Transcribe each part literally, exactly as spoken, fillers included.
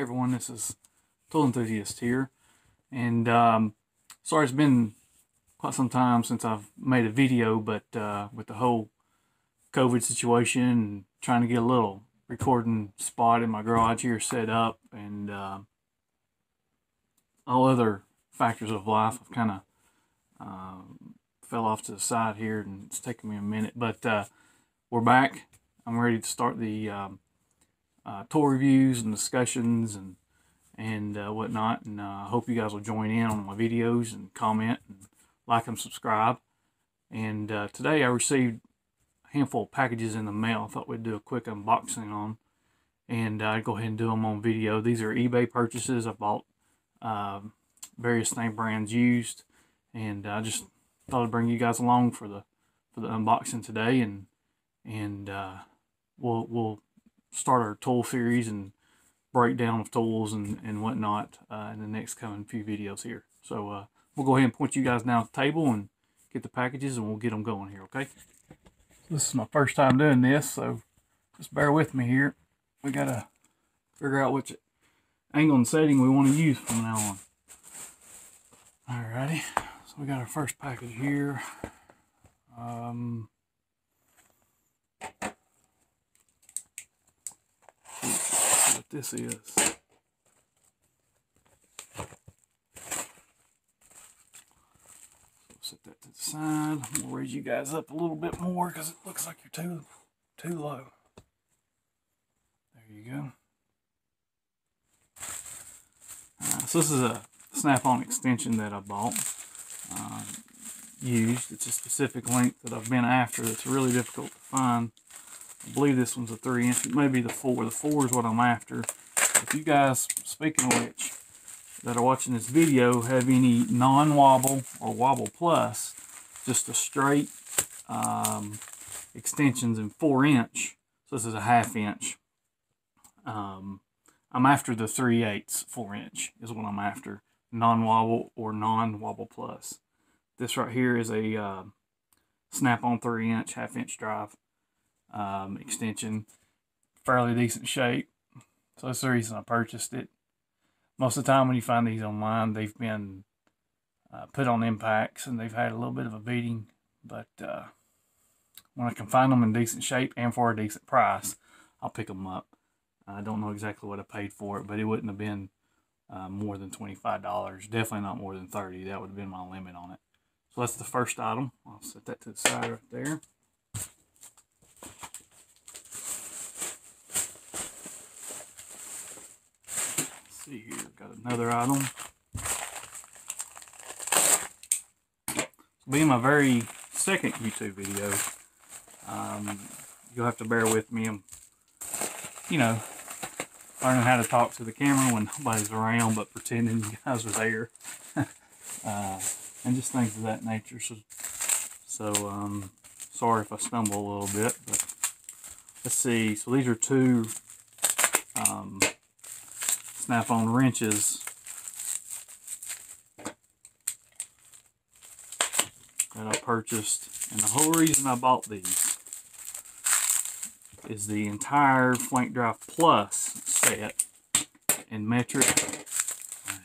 Hi everyone, this is Tool Enthusiast here, and um, sorry it's been quite some time since I've made a video, but uh, with the whole COVID situation and trying to get a little recording spot in my garage here set up and uh, all other factors of life, I've kind of uh, fell off to the side here and it's taken me a minute, but uh, we're back. I'm ready to start the um, Uh, tool reviews and discussions and and uh, whatnot, and I uh, hope you guys will join in on my videos and comment and like and subscribe. And uh, today I received a handful of packages in the mail. I thought we'd do a quick unboxing on, and uh, I'd go ahead and do them on video. These are eBay purchases. I bought uh, various name brands used, and I uh, just thought I'd bring you guys along for the for the unboxing today, and and uh, we'll we'll start our tool series and breakdown of tools and, and whatnot uh, in the next coming few videos here. So uh, we'll go ahead and point you guys down at the table and get the packages, and we'll get them going here, okay? This is my first time doing this, so just bear with me here. We got to figure out which angle and setting we want to use from now on. Alrighty, so we got our first package here. Um, This is so set that to the side. I'm gonna raise you guys up a little bit more because it looks like you're too too low. There you go. Uh, so this is a Snap-on extension that I bought, um, used. It's a specific length that I've been after. That's really difficult to find. I believe this one's a three inch. It may be the four. The four is what I'm after. If you guys, speaking of which, that are watching this video have any non-wobble or wobble plus, just a straight um, extensions in four inch. So this is a half inch. Um, I'm after the three eighths, four inch is what I'm after. Non-wobble or non-wobble plus. This right here is a uh, Snap-on three inch, half inch drive. Um, extension, fairly decent shape, so that's the reason I purchased it. Most of the time when you find these online, they've been uh, put on impacts and they've had a little bit of a beating, but uh, when I can find them in decent shape and for a decent price, I'll pick them up. I don't know exactly what I paid for it, but it wouldn't have been uh, more than twenty-five dollars, definitely not more than thirty dollars. That would have been my limit on it. So that's the first item. I'll set that to the side right there. See here, got another item. This will be my very second YouTube video. Um, you'll have to bear with me. I'm, you know, learning how to talk to the camera when nobody's around, but pretending you guys are there, uh, and just things of that nature. So, so um, sorry if I stumble a little bit, but let's see. So these are two. Um, Snap-on wrenches that I purchased, and the whole reason I bought these is the entire Flank Drive Plus set in metric.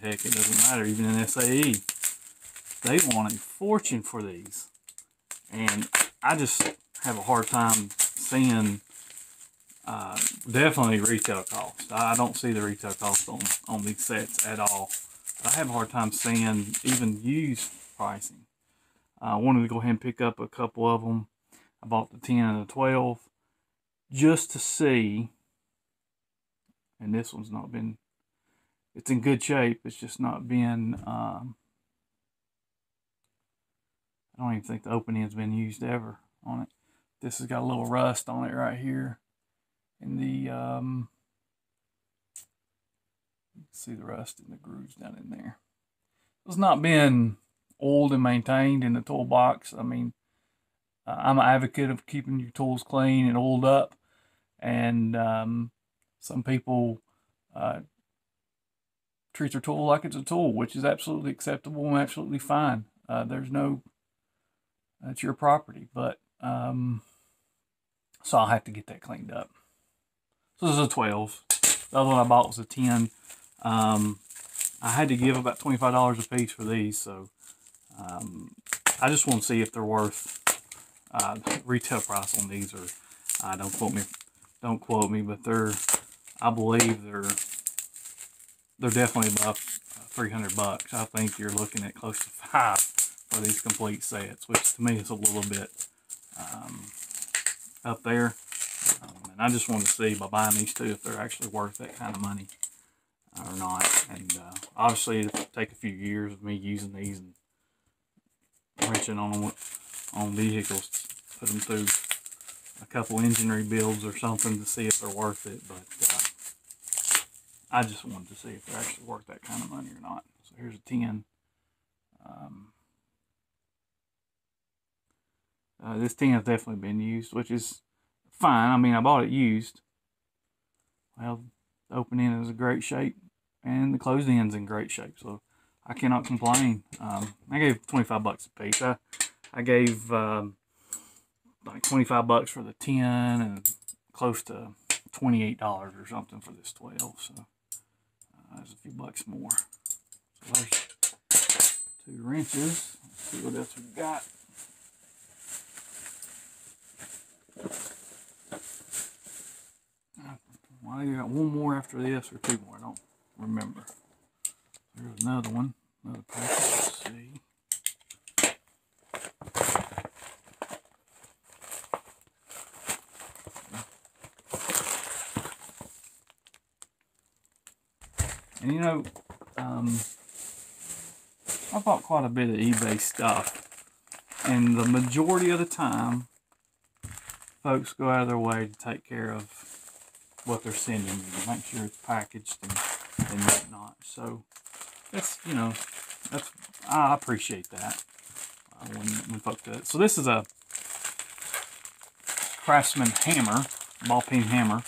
Heck, it doesn't matter, even in S A E. They want a fortune for these, and I just have a hard time seeing. Uh, definitely retail cost. I don't see the retail cost on, on these sets at all. But I have a hard time seeing even used pricing. I uh, wanted to go ahead and pick up a couple of them. I bought the ten and the twelve just to see. And this one's not been, it's in good shape. It's just not been, um, I don't even think the open end's been used ever on it. This has got a little rust on it right here. And the, um, you can see the rust and the grooves down in there. It's not been oiled and maintained in the toolbox. I mean, uh, I'm an advocate of keeping your tools clean and oiled up. And um, some people uh, treat their tool like it's a tool, which is absolutely acceptable and absolutely fine. Uh, there's no, that's your property. But, um, so I'll have to get that cleaned up. So this is a twelve. The other one I bought was a ten. Um, I had to give about twenty-five dollars a piece for these, so um, I just want to see if they're worth uh, retail price on these, or uh, don't quote me, don't quote me, but they're, I believe they're they're definitely about three hundred bucks. I think you're looking at close to five for these complete sets, which to me is a little bit um, up there. Um, and I just want to see by buying these two if they're actually worth that kind of money or not. And uh, obviously it'll take a few years of me using these and wrenching on them, on vehicles, put them through a couple engine rebuilds or something to see if they're worth it. But uh, I just wanted to see if they're actually worth that kind of money or not. So here's a ten. Um, uh, this ten has definitely been used, which is fine. I mean, I bought it used. Well, the open end is in great shape, and the closed end's in great shape, so I cannot complain. Um, I gave twenty-five bucks a piece. I, I gave um, like twenty-five bucks for the ten and close to twenty-eight dollars or something for this twelve. So uh, there's a few bucks more. So there's two wrenches. Let's see what else we've got. Well, I either got one more after this or two more. I don't remember. There's another one, another package. Let's see. And you know, um, I bought quite a bit of eBay stuff, and the majority of the time, folks go out of their way to take care of what they're sending you, make sure it's packaged and, and whatnot. So that's, you know, that's, I appreciate that uh, when, when folks do it. So this is a Craftsman hammer, ball peen hammer,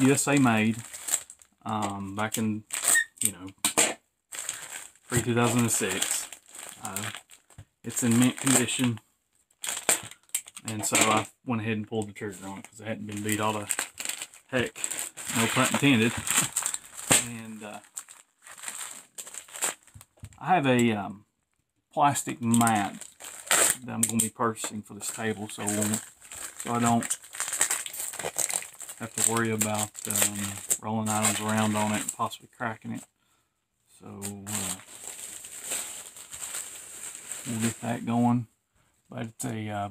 U S A made, um, back in, you know, pre two thousand six. Uh, it's in mint condition, and so I went ahead and pulled the trigger on it because it hadn't been beat all the heck, no pun intended. And uh, I have a um, plastic mat that I'm going to be purchasing for this table, so so I don't have to worry about um, rolling items around on it and possibly cracking it. So uh, we'll get that going. But it's a uh,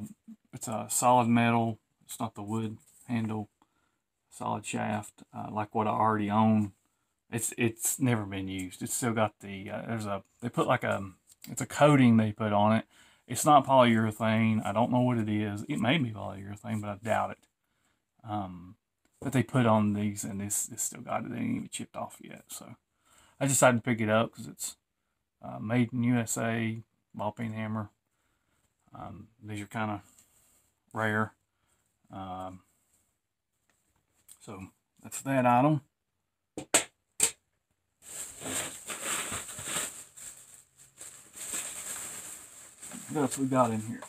it's a solid metal. It's not the wood handle. Solid shaft, uh, like what I already own. It's it's never been used. It's still got the uh, there's a they put like a it's a coating they put on it. It's not polyurethane. I don't know what it is. It may be polyurethane, but I doubt it. Um, but they put on these, and this it's still got it. They ain't even chipped off yet. So I decided to pick it up because it's uh, made in U S A ball peen hammer. Um, these are kind of rare. Um, So that's that item. What else we got in here?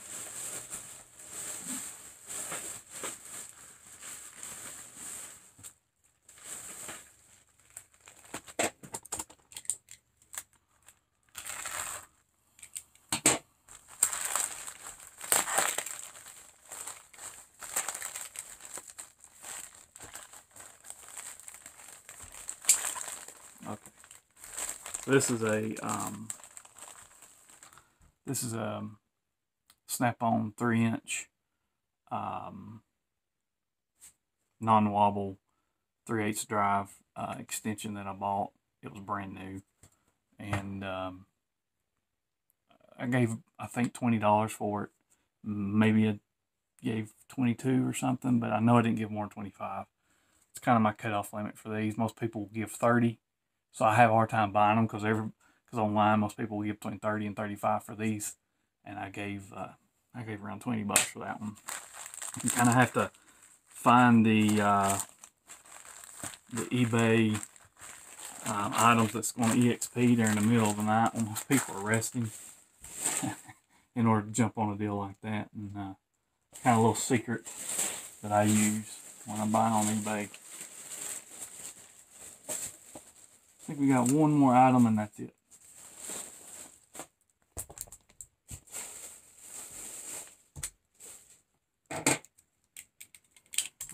This is a um, this is a Snap-on three inch um, non-wobble three eighths drive uh, extension that I bought. It was brand new, and um, I gave I think twenty dollars for it. Maybe I gave twenty two or something, but I know I didn't give more than twenty five. It's kind of my cutoff limit for these. Most people give thirty. So I have a hard time buying them because every because online most people will give between thirty and thirty-five for these, and I gave uh, I gave around twenty bucks for that one. You kind of have to find the uh, the eBay um, items that's going to E X P during the middle of the night when most people are resting, in order to jump on a deal like that. And uh, kind of a little secret that I use when I buy on eBay. I think we got one more item and that's it.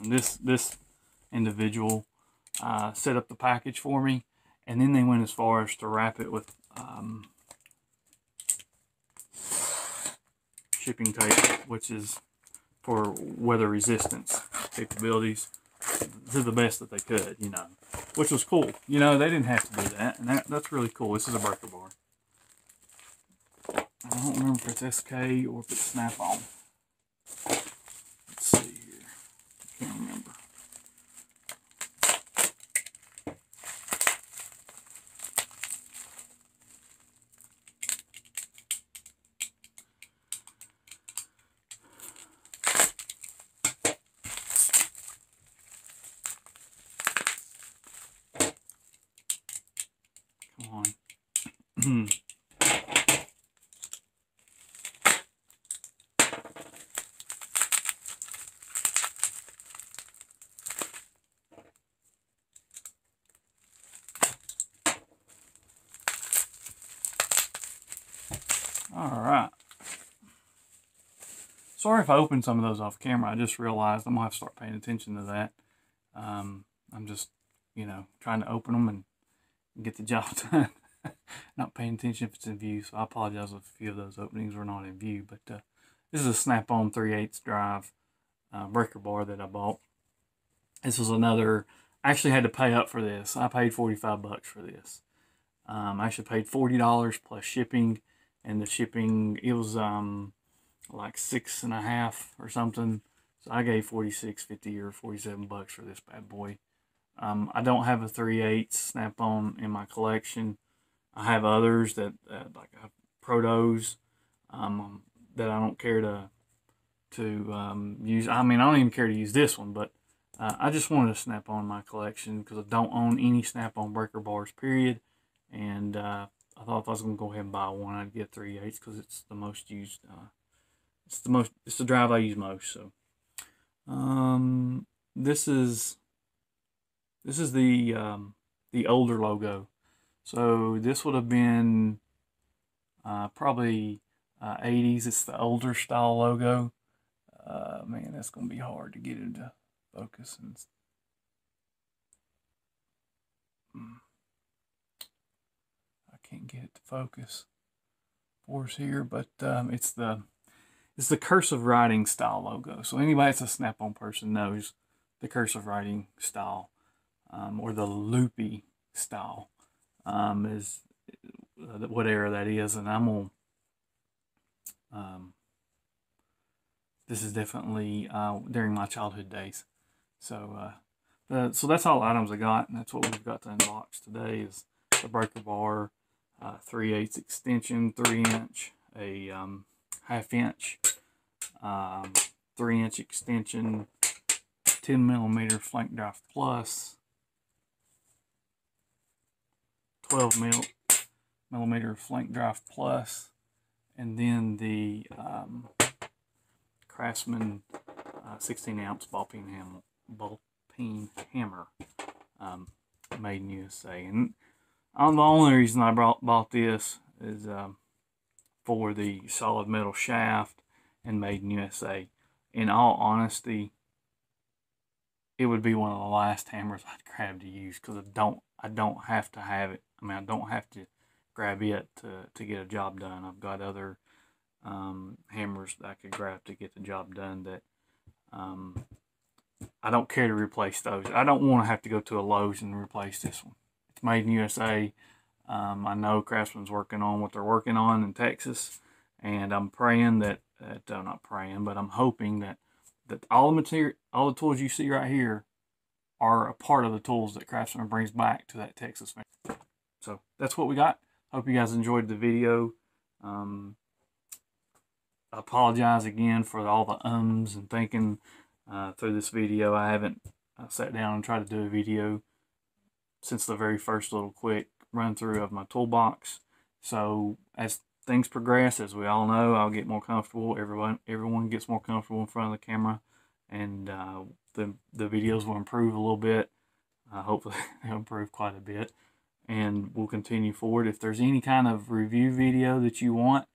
And this this individual uh, set up the package for me, and then they went as far as to wrap it with um, shipping tape, which is for weather resistance capabilities, to the best that they could, you know, which was cool. You know, they didn't have to do that, and that, that's really cool. This is a breaker bar. I don't remember if it's S K or if it's Snap-on. Let's see here. I can't remember. Hmm. All right. Sorry if I opened some of those off camera. I just realized I'm gonna have to start paying attention to that. Um, I'm just, you know, trying to open them and get the job done. Not paying attention if it's in view, so I apologize if a few of those openings were not in view. But uh, this is a Snap-on three eighths drive uh, breaker bar that I bought. This was another. I actually had to pay up for this. I paid forty-five bucks for this. Um, I actually paid forty dollars plus shipping, and the shipping it was um like six and a half or something. So I gave forty-six fifty or forty-seven bucks for this bad boy. Um, I don't have a three eighths Snap-on in my collection. I have others that, uh, like I have Protos, um, that I don't care to to um, use. I mean, I don't even care to use this one, but uh, I just wanted to Snap-on my collection because I don't own any Snap-on breaker bars, period. And uh, I thought if I was going to go ahead and buy one, I'd get three eighths because it's the most used. Uh, it's the most. It's the drive I use most. So, um, this is this is the um, the older logo. So this would have been uh, probably uh, eighties. It's the older style logo. Uh, man, that's going to be hard to get it to focus. And... I can't get it to focus for us here, but um, it's the it's the cursive writing style logo. So anybody that's a Snap-on person knows the cursive writing style um, or the loopy style. Um, is uh, what era that is, and I'm on. Um, this is definitely uh, during my childhood days. So, uh, the, so that's all the items I got, and that's what we've got to unbox today: is the breaker bar, uh, three eighths extension, three inch, a um, half inch, um, three inch extension, ten millimeter Flank Drive Plus. twelve millimeter Flank Drive Plus, and then the um, Craftsman uh, sixteen ounce ball peen hammer, ball peen hammer um, made in U S A. And um, the only reason I brought, bought this is um, for the solid metal shaft and made in U S A. In all honesty, it would be one of the last hammers I'd grab to use because I don't I don't have to have it. I mean, I don't have to grab it to, to get a job done. I've got other um, hammers that I could grab to get the job done that um, I don't care to replace those. I don't want to have to go to a Lowe's and replace this one. It's made in U S A. Um, I know Craftsman's working on what they're working on in Texas, and I'm praying that, that I'm not praying, but I'm hoping that, that all the material, all the tools you see right here are a part of the tools that Craftsman brings back to that Texas family. So that's what we got. Hope you guys enjoyed the video. Um, I apologize again for all the ums and thinking uh, through this video. I haven't uh, sat down and tried to do a video since the very first little quick run through of my toolbox. So as things progress, as we all know, I'll get more comfortable. Everyone, everyone gets more comfortable in front of the camera, and uh, the the videos will improve a little bit. Uh, hopefully, they'll improve quite a bit. and we'll continue forward. If there's any kind of review video that you want,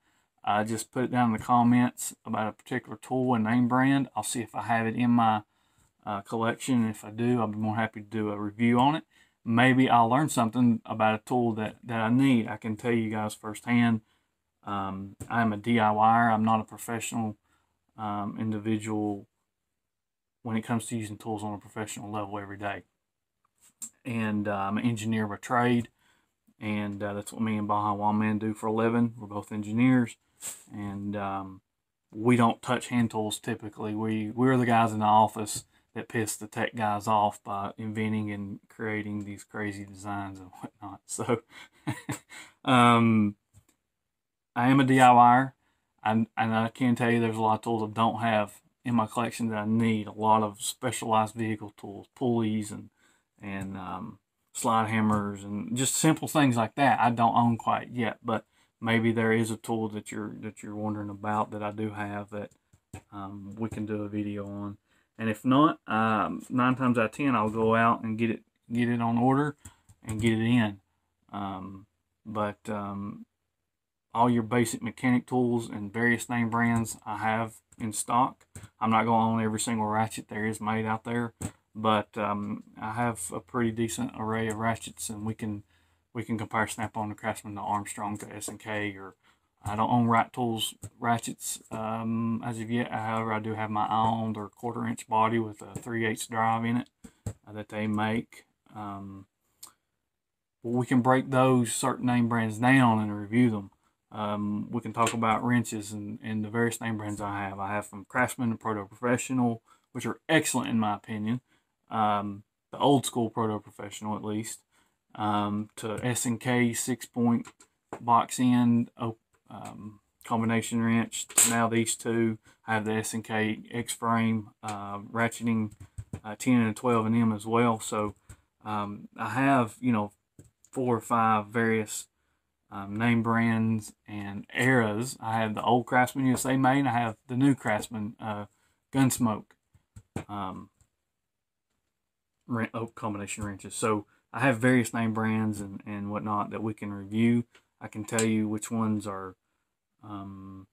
uh, just put it down in the comments about a particular tool and name brand. I'll see if I have it in my uh, collection. If I do, I'll be more happy to do a review on it. Maybe I'll learn something about a tool that, that I need. I can tell you guys firsthand, um, I'm a D I Y er. I'm not a professional um, individual when it comes to using tools on a professional level every day. And uh, I'm an engineer by trade, and uh, that's what me and Bajawildman do for a living. We're both engineers, and um, we don't touch hand tools typically. We, we're the guys in the office that piss the tech guys off by inventing and creating these crazy designs and whatnot. So, um, I am a D I Y er, and, and I can tell you there's a lot of tools I don't have in my collection that I need. A lot of specialized vehicle tools, pulleys and, and um, slide hammers and just simple things like that I don't own quite yet, but maybe there is a tool that you're, that you're wondering about that I do have that um, we can do a video on. And if not, um, nine times out of ten, I'll go out and get it, get it on order, and get it in. Um, but um, all your basic mechanic tools and various name brands I have in stock. I'm not going to own every single ratchet there is made out there, but um, I have a pretty decent array of ratchets, and we can we can compare Snap-on to Craftsman to Armstrong to S and K. Or I don't own right tools ratchets um, as of yet. However, I do have my own or quarter inch body with a three eighths drive in it uh, that they make. Um, we can break those certain name brands down and review them. Um, we can talk about wrenches and, and the various name brands I have. I have from Craftsman to Proto Professional, which are excellent in my opinion. Um, the old school Proto Professional at least. Um, to S and K six point box end open. Um, combination wrench. Now these two, I have the S and K X-frame uh, ratcheting uh, ten and twelve in them as well. So um, I have, you know, four or five various um, name brands and eras. I have the old Craftsman U S A made, and I have the new Craftsman uh, Gunsmoke um, oh, combination wrenches. So I have various name brands and, and whatnot that we can review. I can tell you which ones are um,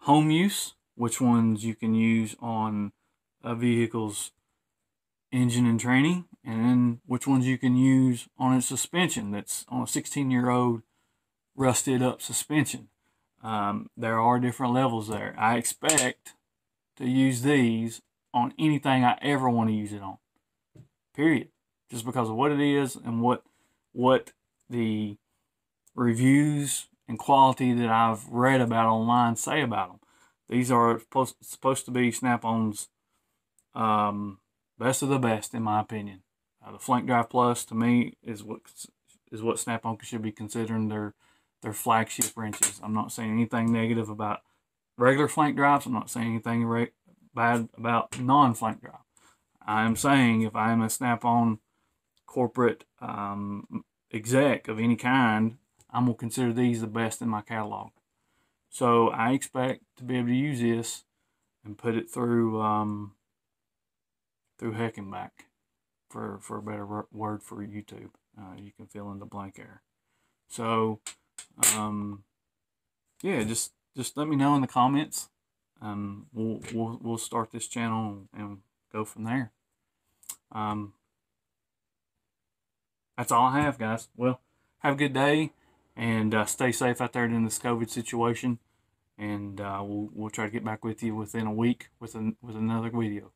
home use, which ones you can use on a vehicle's engine and tranny, and then which ones you can use on its suspension that's on a sixteen year old rusted up suspension. Um, there are different levels there. I expect to use these on anything I ever want to use it on, period. Just because of what it is and what, what the reviews and quality that I've read about online say about them. These are supposed to be Snap-on's um, best of the best, in my opinion. Uh, the Flank Drive Plus, to me, is what is what Snap-on should be considering their their flagship wrenches. I'm not saying anything negative about regular Flank Drives. I'm not saying anything re bad about non-Flank Drive. I'm saying if I'm a Snap-on corporate um, exec of any kind, I'm going to consider these the best in my catalog. So I expect to be able to use this and put it through um, through heck and back, for, for a better word for YouTube. Uh, you can fill in the blank there. So, um, yeah, just, just let me know in the comments. Um, we'll, we'll, we'll start this channel and go from there. Um, that's all I have, guys. Well, have a good day. And uh, stay safe out there in this COVID situation. And uh, we'll, we'll try to get back with you within a week with, an, with another video.